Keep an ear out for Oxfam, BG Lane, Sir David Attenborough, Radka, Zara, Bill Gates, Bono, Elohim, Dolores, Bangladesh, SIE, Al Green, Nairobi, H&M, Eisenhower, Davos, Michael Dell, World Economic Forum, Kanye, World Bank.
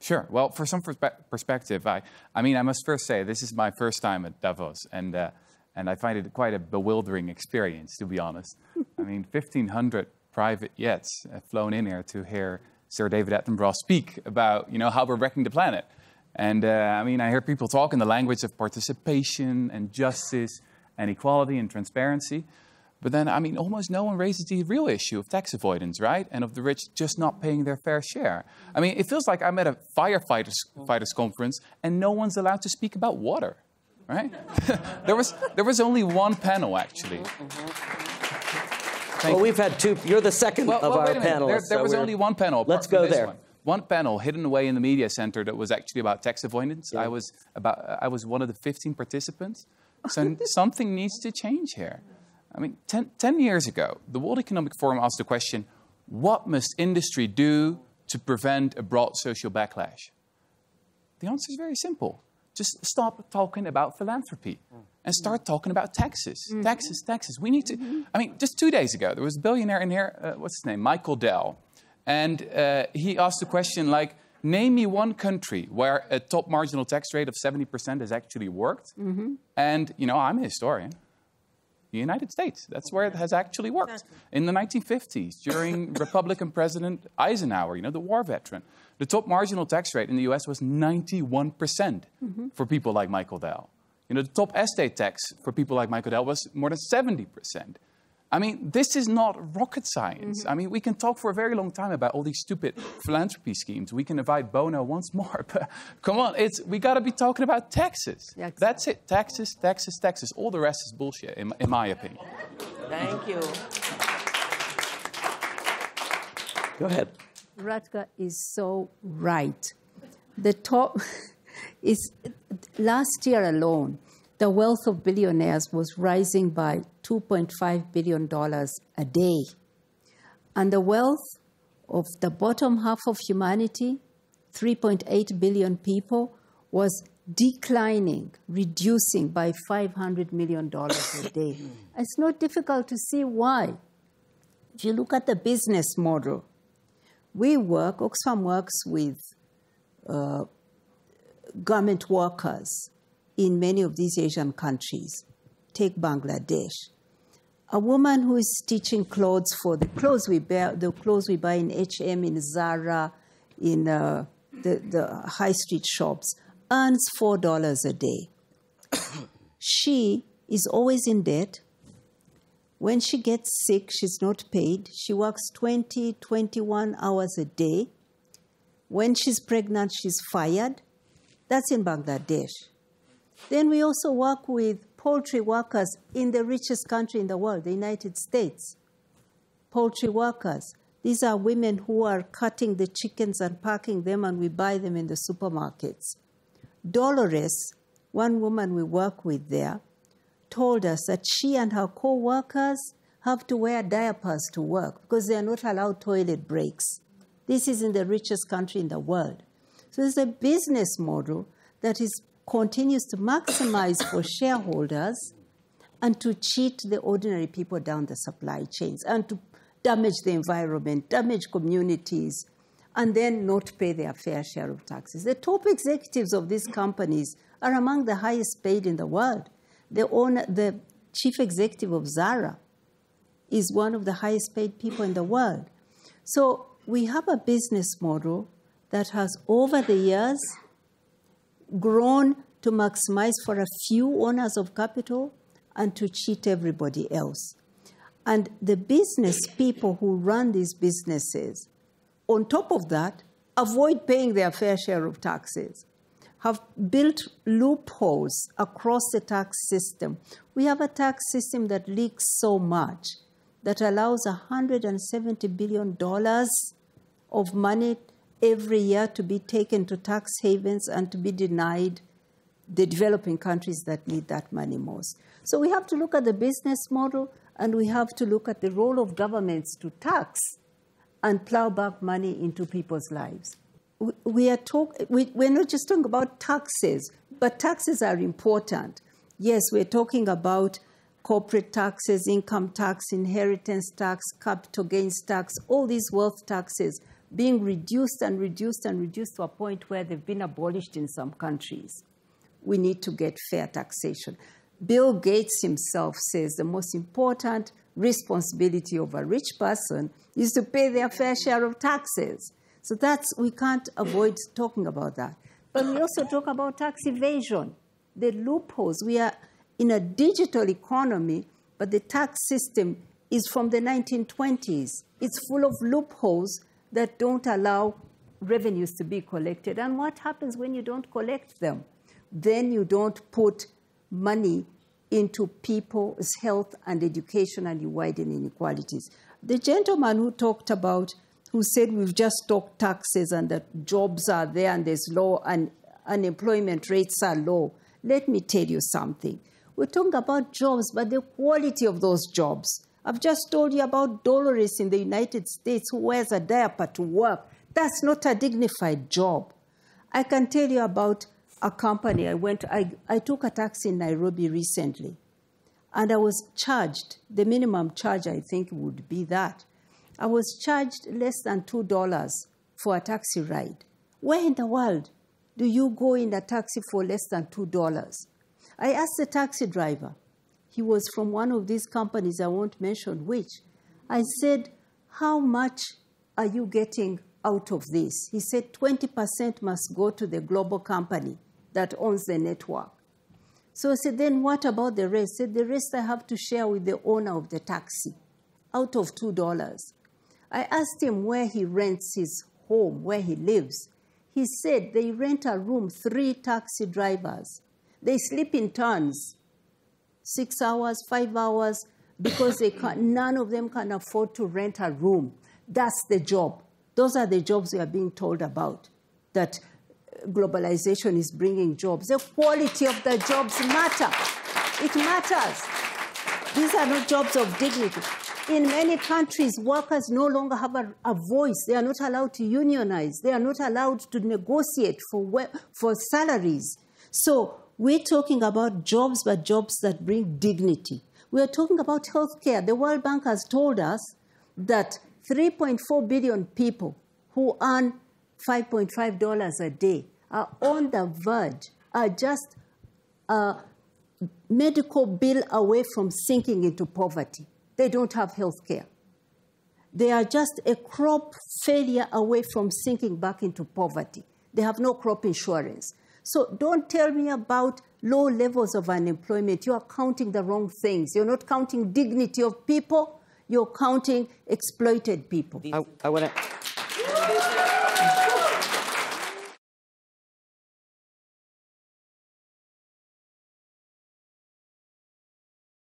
Sure. Well, for some perspective, I mean, I must first say this is my first time at Davos, and I find it quite a bewildering experience, to be honest. I mean, 1,500 private jets have flown in here to hear Sir David Attenborough speak about, you know, how we're wrecking the planet. And I mean, I hear people talk in the language of participation and justice and equality and transparency. But then, I mean, almost no one raises the real issue of tax avoidance, right? And of the rich just not paying their fair share. I mean, it feels like I'm at a firefighters conference and no one's allowed to speak about water, right? there was only one panel, actually. Well, we've had two. You're the second of our panelists. There was only one panel. Let's go there. One panel hidden away in the media center that was actually about tax avoidance. Yeah. I was one of the 15 participants. So something needs to change here. I mean, 10 years ago, the World Economic Forum asked the question, what must industry do to prevent a broad social backlash? The answer is very simple. Just stop talking about philanthropy and start talking about taxes. Mm-hmm. Taxes, taxes. We need to... Mm-hmm. I mean, just 2 days ago, there was a billionaire in here, what's his name, Michael Dell. And he asked a question like, name me one country where a top marginal tax rate of 70% has actually worked. Mm-hmm. And, you know, I'm a historian. The United States. That's where it has actually worked. In the 1950s, during Republican President Eisenhower, you know, the war veteran, the top marginal tax rate in the US was 91% for people like Michael Dell. You know, the top estate tax for people like Michael Dell was more than 70%. I mean, this is not rocket science. I mean, we can talk for a very long time about all these stupid philanthropy schemes. We can invite Bono once more, but come on, we got to be talking about taxes. Yeah, exactly. That's it, taxes, taxes, taxes. All the rest is bullshit, in my opinion. Thank you. Go ahead. Radka is so right. The top is, last year alone, the wealth of billionaires was rising by $2.5 billion a day. And the wealth of the bottom half of humanity, 3.8 billion people, was declining, reducing by $500 million a day. It's not difficult to see why. If you look at the business model, Oxfam works with garment workers in many of these Asian countries. Take Bangladesh. A woman who is stitching clothes for the clothes we buy in H&M, in Zara, in the high street shops, earns $4 a day. She is always in debt. When she gets sick, she's not paid. She works 20, 21 hours a day. When she's pregnant, she's fired. That's in Bangladesh. Then we also work with poultry workers in the richest country in the world, the United States. Poultry workers. These are women who are cutting the chickens and packing them, and we buy them in the supermarkets. Dolores, one woman we work with there, told us that she and her co-workers have to wear diapers to work because they are not allowed toilet breaks. This is in the richest country in the world. So there's a business model that is continues to maximize for shareholders and to cheat the ordinary people down the supply chains and to damage the environment, damage communities, and then not pay their fair share of taxes. The top executives of these companies are among the highest paid in the world. The chief executive of Zara is one of the highest paid people in the world. So we have a business model that has, over the years, grown to maximize for a few owners of capital and to cheat everybody else. And the business people who run these businesses, on top of that, avoid paying their fair share of taxes, have built loopholes across the tax system. We have a tax system that leaks so much that allows $170 billion of money every year to be taken to tax havens and to be denied the developing countries that need that money most. So we have to look at the business model, and we have to look at the role of governments to tax and plow back money into people's lives. We're not just talking about taxes, but taxes are important. Yes, we're talking about corporate taxes, income tax, inheritance tax, capital gains tax, all these wealth taxes. being reduced and reduced and reduced to a point where they've been abolished in some countries. We need to get fair taxation. Bill Gates himself says the most important responsibility of a rich person is to pay their fair share of taxes. So that's, we can't avoid talking about that. But we also talk about tax evasion, the loopholes. We are in a digital economy, but the tax system is from the 1920s. It's full of loopholes that don't allow revenues to be collected. And what happens when you don't collect them? Then you don't put money into people's health and education, and you widen inequalities. The gentleman who talked about, who said we've just talked taxes and that jobs are there and there's low and unemployment rates are low. Let me tell you something. We're talking about jobs, but the quality of those jobs. I've just told you about Dolores in the United States who wears a diaper to work. That's not a dignified job. I can tell you about a company. I took a taxi in Nairobi recently, and I was charged, the minimum charge I think would be that. I was charged less than $2 for a taxi ride. Where in the world do you go in a taxi for less than $2? I asked the taxi driver. He was from one of these companies, I won't mention which. I said, how much are you getting out of this? He said 20% must go to the global company that owns the network. So I said, then what about the rest? He said, the rest I have to share with the owner of the taxi out of $2. I asked him where he rents his home, where he lives. He said they rent a room, 3 taxi drivers. They sleep in turns, 6 hours, 5 hours, because they can't, none of them can afford to rent a room. That's the job. Those are the jobs we are being told about, that globalization is bringing jobs. The quality of the jobs matter. It matters. These are not jobs of dignity. In many countries, workers no longer have a voice. They are not allowed to unionize. They are not allowed to negotiate for salaries. So we're talking about jobs, but jobs that bring dignity. We are talking about healthcare. The World Bank has told us that 3.4 billion people who earn $5.5 a day are on the verge, are just a medical bill away from sinking into poverty. They don't have health care. They are just a crop failure away from sinking back into poverty. They have no crop insurance. So don't tell me about low levels of unemployment. You are counting the wrong things. You're not counting dignity of people. You're counting exploited people. I want to...